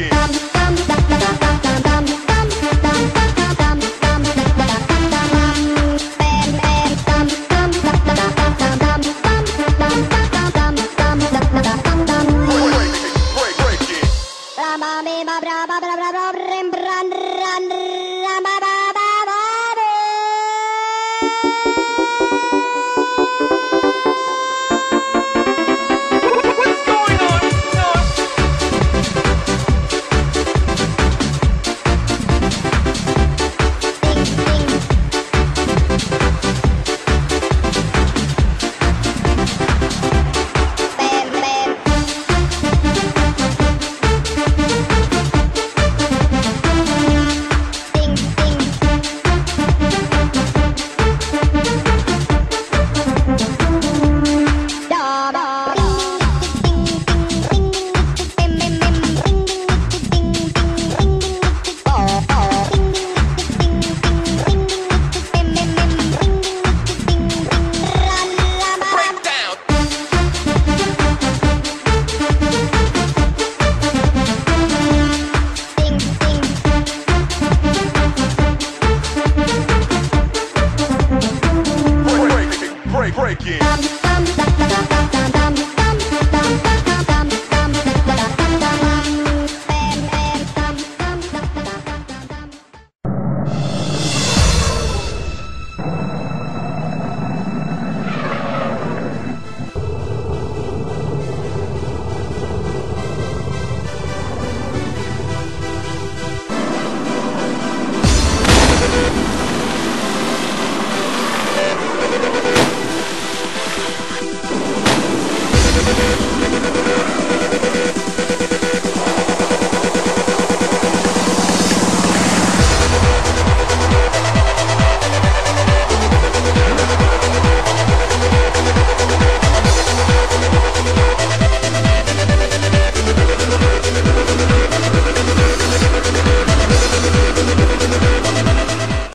again.